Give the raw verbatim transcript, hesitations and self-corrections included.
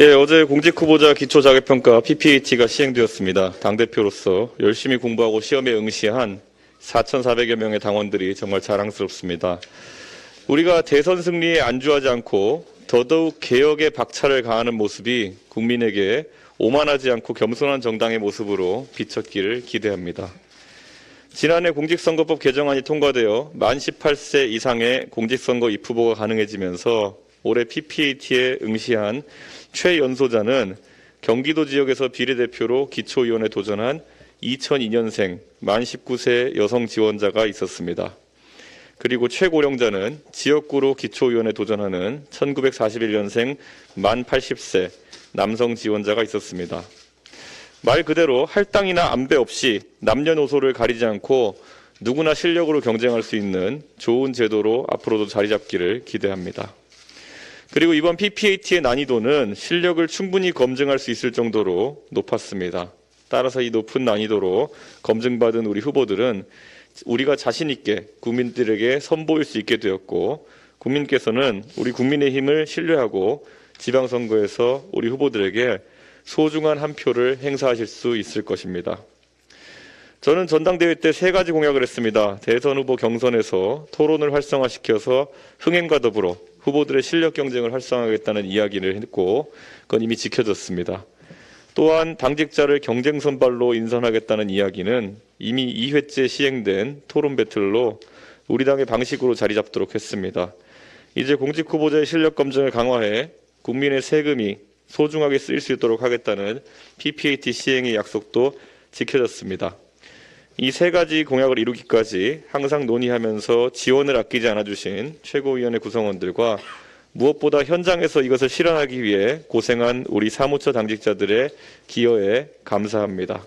예, 어제 공직후보자 기초자격평가 피피에이티가 시행되었습니다. 당대표로서 열심히 공부하고 시험에 응시한 사천사백여 명의 당원들이 정말 자랑스럽습니다. 우리가 대선 승리에 안주하지 않고 더더욱 개혁에 박차를 가하는 모습이 국민에게 오만하지 않고 겸손한 정당의 모습으로 비쳤기를 기대합니다. 지난해 공직선거법 개정안이 통과되어 만 십팔 세 이상의 공직선거 입후보가 가능해지면서 올해 피피에이티에 응시한 최연소자는 경기도 지역에서 비례대표로 기초위원회 도전한 이천이 년생 만 십구 세 여성 지원자가 있었습니다. 그리고 최고령자는 지역구로 기초위원회 도전하는 천구백사십일 년생 만 팔십 세 남성 지원자가 있었습니다. 말 그대로 할당이나 안배 없이 남녀노소를 가리지 않고 누구나 실력으로 경쟁할 수 있는 좋은 제도로 앞으로도 자리 잡기를 기대합니다. 그리고 이번 피피에이티의 난이도는 실력을 충분히 검증할 수 있을 정도로 높았습니다. 따라서 이 높은 난이도로 검증받은 우리 후보들은 우리가 자신 있게 국민들에게 선보일 수 있게 되었고, 국민께서는 우리 국민의힘을 신뢰하고 지방선거에서 우리 후보들에게 소중한 한 표를 행사하실 수 있을 것입니다. 저는 전당대회 때 세 가지 공약을 했습니다. 대선 후보 경선에서 토론을 활성화시켜서 흥행과 더불어 후보들의 실력 경쟁을 활성화하겠다는 이야기를 했고, 그건 이미 지켜졌습니다. 또한 당직자를 경쟁 선발로 인선하겠다는 이야기는 이미 이 회째 시행된 토론 배틀로 우리 당의 방식으로 자리 잡도록 했습니다. 이제 공직 후보자의 실력 검증을 강화해 국민의 세금이 소중하게 쓰일 수 있도록 하겠다는 피피에이티 시행의 약속도 지켜졌습니다. 이 세 가지 공약을 이루기까지 항상 논의하면서 지원을 아끼지 않아주신 최고위원회 구성원들과 무엇보다 현장에서 이것을 실현하기 위해 고생한 우리 사무처 당직자들의 기여에 감사합니다.